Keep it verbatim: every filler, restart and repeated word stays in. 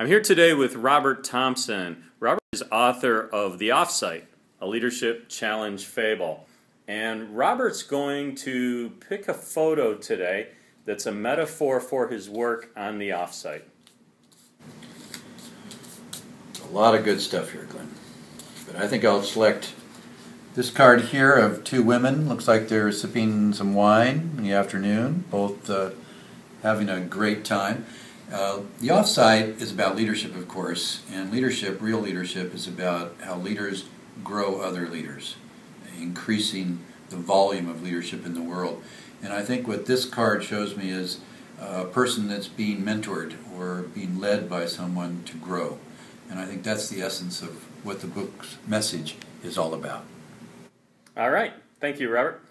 I'm here today with Robert Thompson. Robert is author of The Offsite, A Leadership Challenge Fable. And Robert's going to pick a photo today that's a metaphor for his work on The Offsite. A lot of good stuff here, Glenn. But I think I'll select this card here of two women. Looks like they're sipping some wine in the afternoon, both uh, having a great time. Uh, the Offsite is about leadership, of course, and leadership, real leadership, is about how leaders grow other leaders, increasing the volume of leadership in the world. And I think what this card shows me is a person that's being mentored or being led by someone to grow. And I think that's the essence of what the book's message is all about. All right. Thank you, Robert.